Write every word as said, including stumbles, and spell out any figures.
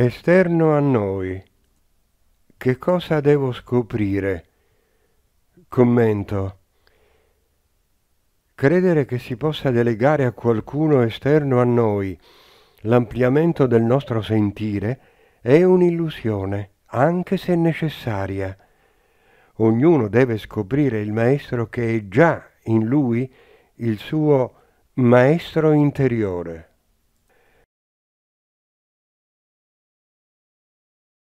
Esterno a noi. Che cosa devo scoprire? Commento. Credere che si possa delegare a qualcuno esterno a noi l'ampliamento del nostro sentire è un'illusione, anche se necessaria. Ognuno deve scoprire il maestro che è già in lui, il suo maestro interiore.